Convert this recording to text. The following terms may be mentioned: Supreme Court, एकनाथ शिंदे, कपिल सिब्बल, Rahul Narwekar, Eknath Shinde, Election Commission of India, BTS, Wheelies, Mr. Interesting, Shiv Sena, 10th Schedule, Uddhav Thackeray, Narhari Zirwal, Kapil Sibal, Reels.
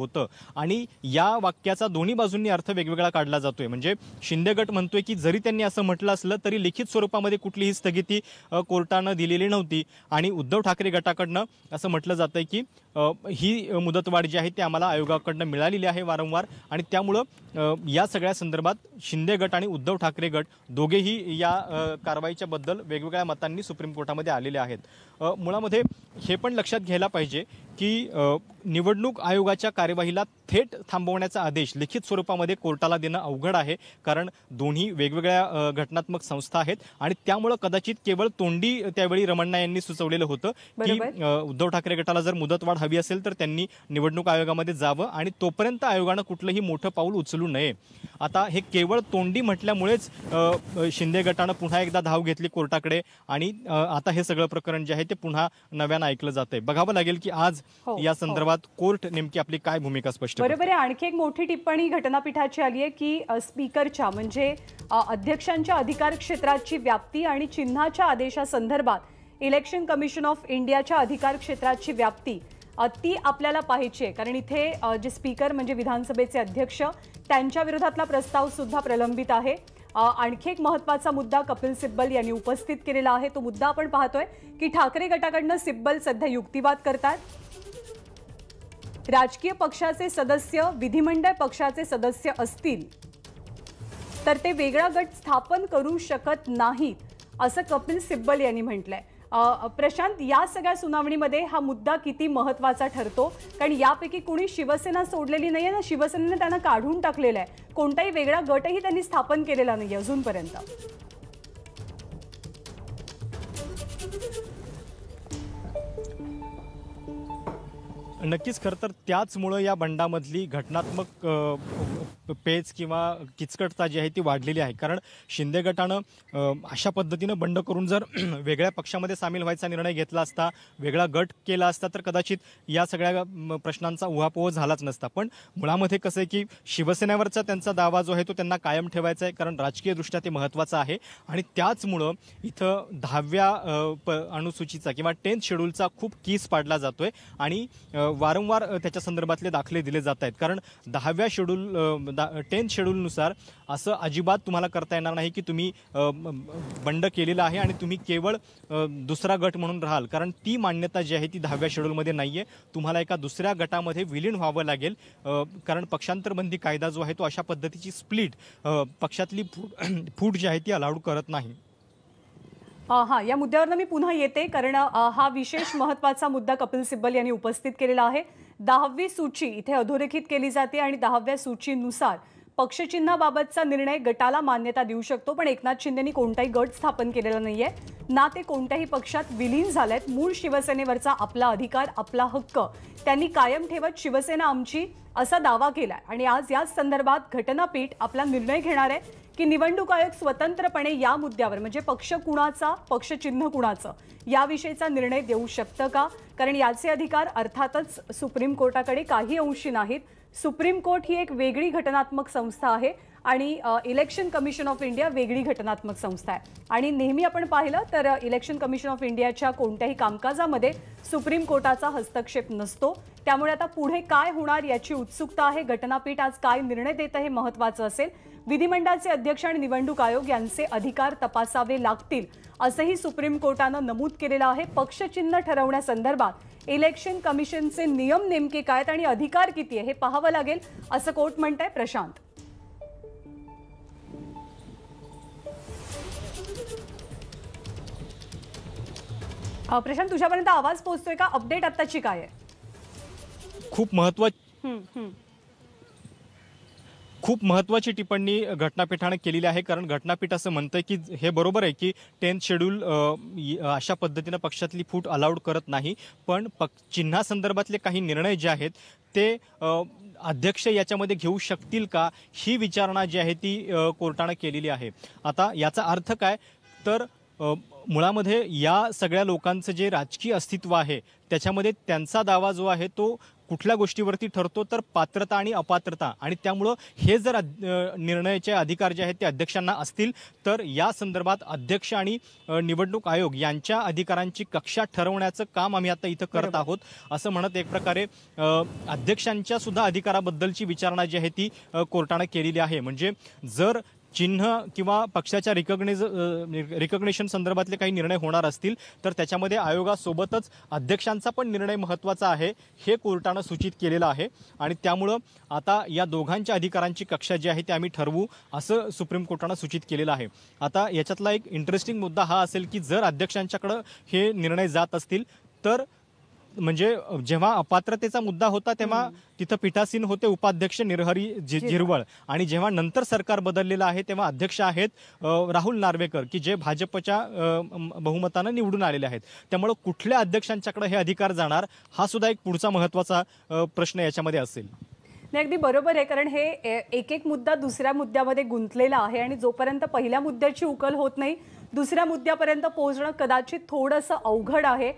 होतं आणि या वाक्याचा दोन्ही बाजूंनी अर्थ वेगवेगळा काढला जातोय। म्हणजे शिंदे गट म्हणतोय की जरी त्यांनी असं म्हटलं असलं तरी लिखित स्वरूपामध्ये कुठलीही स्थगिती कोर्टाने दिलेली नव्हती आणि उद्धव ठाकरे गटाकडून असं म्हटलं जातंय की ही मुदतवाढ जी आहे ती आम्हाला आयोगाकडून मिळालेली आहे वारंवार आणि त्यामुळे या सगळ्या संदर्भात शिंदे गट आणि उद्धव ठाकरे गट दोघेही या कारवाईच्या बद्दल वेगवेगळ्या मतांनी सुप्रीम कोर्टामध्ये आलेले आहेत। मुळामध्ये हे पण लक्षात घ्यायला पाहिजे की निवडणूक आयोगाच्या कार्यवाहीला थेट थांबवण्याचा आदेश लिखित स्वरूपामध्ये कोर्टाला देणं अवघड आहे कारण दोन्ही वेगवेगळ्या घटनात्मक संस्था आहेत आणि त्यामुळे कदाचित केवळ तोंडी त्यावेळी रमण्णा यांनी सुचवलेलं होतं की उद्धव ठाकरे गटाला जर मुदतवाढ हवी असेल तर त्यांनी निवडणूक आयोगामध्ये जावं आणि तोपर्यंत आयोगानं कुठलंही मोठं पाऊल उचलू नये। आता हे केवळ तोंडी म्हटल्यामुळेच शिंदे गटानं पुन्हा एकदा धाव घेतली कोर्टाकडे आणि आता हे सगळं प्रकरण जे आहे ते पुन्हा नव्यानं ऐकलं जातंय। बघावं लागेल की आज या संदर्भात कोर्ट नेमकी आपली काय भूमिका स्पष्ट करते। बरोबर आहे। आणखी एक मोठी टिप्पणी घटनापीठाची आली आहे की स्पीकरच्या म्हणजे अध्यक्षांच्या अधिकार क्षेत्राची व्याप्ती आणि चिन्हाच्या आदेशासंदर्भात इलेक्शन कमिशन ऑफ इंडियाच्या अधिकार क्षेत्राची व्याप्ती ती आपल्याला पाहिजे कारण इथे जे स्पीकर म्हणजे विधानसभेचे अध्यक्ष त्यांच्या विरोधातला प्रस्ताव सुद्धा प्रलंबित आहे। आणखी एक महत्त्वाचा मुद्दा कपिल सिब्बल यांनी उपस्थित केलेला आहे तो मुद्दा आपण पाहतोय की ठाकरे गटाकडून सिब्बल सध्या युक्तिवाद करतात। राजकीय पक्षाचे सदस्य विधिमंडळ पक्षाचे सदस्य असतील तर ते वेगळा गट स्थापन करू शकत नाहीत असं कपिल सिब्बल यांनी म्हटलंय। प्रशांत या सगळ्या सुनावणीमध्ये हा मुद्दा किती महत्त्वाचा ठरतो कारण यापैकी कोणी शिवसेना सोडलेली नाहीये ना शिवसेनेने त्यांना काढून टाकलेलं आहे कोणताही वेगळा गटही त्यांनी स्थापन केलेला नाही अजूनपर्यंत। नक्कीच खरंतर त्याचमुळे या बंडामधली घटनात्मक पेच किंवा किचकटता जी आहे ती वाढलेली आहे कारण शिंदे गटानं अशा पद्धतीनं बंड करून जर वेगळ्या पक्षामध्ये सामील व्हायचा निर्णय घेतला असता वेगळा गट केला असता तर कदाचित या सगळ्या प्रश्नांचा उहापोह झालाच नसता। पण मुळामध्ये कसं आहे की शिवसेनेवरचा त्यांचा दावा जो आहे तो त्यांना कायम ठेवायचा आहे कारण राजकीयदृष्ट्या ते महत्त्वाचं आहे आणि त्याचमुळं इथं 10व्या अनुसूचीचा किंवा 10th शेड्यूलचा खूप कीस पाडला जातो आहे आणि वारंवार त्याच्या संदर्भातले दाखले दिले जात आहेत कारण 10व्या शेड्यूल 10th शेड्यूलनुसार असं अजिबात तुम्हाला करता येणार नाही की तुम्ही बंड केलेला आहे आणि तुम्ही केवळ दुसरा गट म्हणून राहाल कारण ती मान्यता जी आहे ती 10व्या शेड्यूलमध्ये नाही आहे। तुम्हाला एका दुसऱ्या गटामध्ये विलीन व्हावं लागेल कारण पक्षांतरबंदी कायदा जो आहे तो अशा पद्धतीची स्प्लिट पक्षातली फूट जी आहे ती अलाउड करत नाही। हां या मुद्द्यावर मी पुन्हा येते कारण हा विशेष महत्त्वाचा मुद्दा कपिल सिब्बल यांनी उपस्थित केलेला आहे। 10वी सूची इथे अधोरेखित केली जाते आणि 10व्या सूचीनुसार पक्षचिन्हाबाबतचा निर्णय गटाला मान्यता देऊ शकतो पण एकनाथ शिंदेनी कोणताही गट स्थापन केलेला नाही आहे ना ते कोणत्याही पक्षात विलीन झालेत। मूळ शिवसेनेवरचा आपला अधिकार आपला हक्क त्यांनी कायम ठेवत शिवसेना आमची असा दावा केला आणि आज याच संदर्भात घटनापीठ आपला निर्णय घेणार आहे की निवडणूक आयोग स्वतंत्रपणे या मुद्द्यावर म्हणजे पक्ष कुणाचा पक्षचिन्ह कुणाचं याविषयीचा निर्णय देऊ शकतं का कारण याचे अधिकार अर्थातच सुप्रीम कोर्टाकडे काही अंशी नाहीत। सुप्रीम कोर्ट ही एक वेगळी घटनात्मक संस्था आहे आणि इलेक्शन कमिशन ऑफ इंडिया वेगळी घटनात्मक संस्था आहे आणि नेहमी आपण पाहिलं तर इलेक्शन कमिशन ऑफ इंडियाच्या कोणत्याही कामकाजामध्ये सुप्रीम कोर्टाचा हस्तक्षेप नसतो त्यामुळे आता पुढे काय होणार याची उत्सुकता आहे। घटनापीठ आज काय निर्णय देतं हे महत्त्वाचं असेल। विधिमंडळाचे अध्यक्ष आणि निवडणूक आयोग यांचे अधिकार तपासावे लागतील असंही सुप्रीम कोर्टानं नमूद केलेलं आहे। पक्षचिन्ह ठरवण्यासंदर्भात इलेक्शन कमिशनचे नियम नेमके काय आहेत आणि अधिकार किती आहे हे पाहावं लागेल असं कोर्ट म्हणतंय। प्रशांत प्रशांत तुझ्यापर्यंत आवाज पोहोचतोय का? अपडेट आताची काय आहे? खूप महत्त्वाची टिप्पणी घटनापीठाने केलेली आहे कारण घटनापीठ असं म्हणतंय की हे बरोबर आहे की 10th शेड्यूल अशा पद्धतीनं पक्षातली फूट अलाउड करत नाही पण चिन्हासंदर्भातले काही निर्णय जे आहेत ते अध्यक्ष याच्यामध्ये घेऊ शकतील का ही विचारणा जी आहे ती कोर्टानं केलेली आहे। आता याचा अर्थ काय तर मुळामध्ये या सगळ्या लोकांचं जे राजकीय अस्तित्व आहे त्याच्यामध्ये त्यांचा दावा जो आहे तो कुठल्या गोष्टीवरती ठरतो तर पात्रता आणि अपात्रता, आणि त्यामुळे हे जर निर्णयाचे अधिकार जे आहेत ते अध्यक्षांना असतील तर या संदर्भात अध्यक्ष आणि निवडणूक आयोग यांच्या अधिकारांची कक्षा ठरवण्याचं काम आम्ही आता इथं करत आहोत असं म्हणत एक प्रकारे अध्यक्षांच्या सुद्धा अधिकाराबद्दलची विचारणा जी आहे ती कोर्टाने केलेली आहे। म्हणजे जर चिन्ह किंवा पक्षाच्या रिकग्नेशन संदर्भातले काही निर्णय होणार असतील तर त्याच्यामध्ये आयोगासोबतच अध्यक्षांचा पण निर्णय महत्त्वाचा आहे हे कोर्टाने सूचित केलेलं आहे, आणि त्यामुळे आता या दोघांच्या अधिकारांची कक्षा जी आहे ती आम्ही ठरवू असं सुप्रीम कोर्टाने सूचित केलेलं आहे। आता याच्यातला एक इंटरेस्टिंग मुद्दा हा असेल की जर अध्यक्षांच्याकडे हे निर्णय जात असतील तर म्हणजे जेव्हा अपात्रतेचा मुद्दा होता तेव्हा तिथं पीठासीन होते उपाध्यक्ष नरहरी झिरवळ, आणि जेव्हा नंतर सरकार बदललेलं आहे तेव्हा अध्यक्ष आहेत राहुल नार्वेकर की जे भाजपच्या बहुमताने निवडून आलेले आहेत। त्यामुळे कुठल्या अध्यक्षांच्याकडे हे अधिकार जाणार हा सुद्धा एक पुढचा महत्त्वाचा प्रश्न याच्यामध्ये असेल। नाही, अगदी बरोबर आहे, कारण हे एक एक मुद्दा दुसऱ्या मुद्द्यामध्ये गुंतलेला आहे आणि जोपर्यंत पहिल्या मुद्द्याची उकल होत नाही दुसऱ्या मुद्द्यापर्यंत पोहोचणं कदाचित थोडंसं अवघड आहे।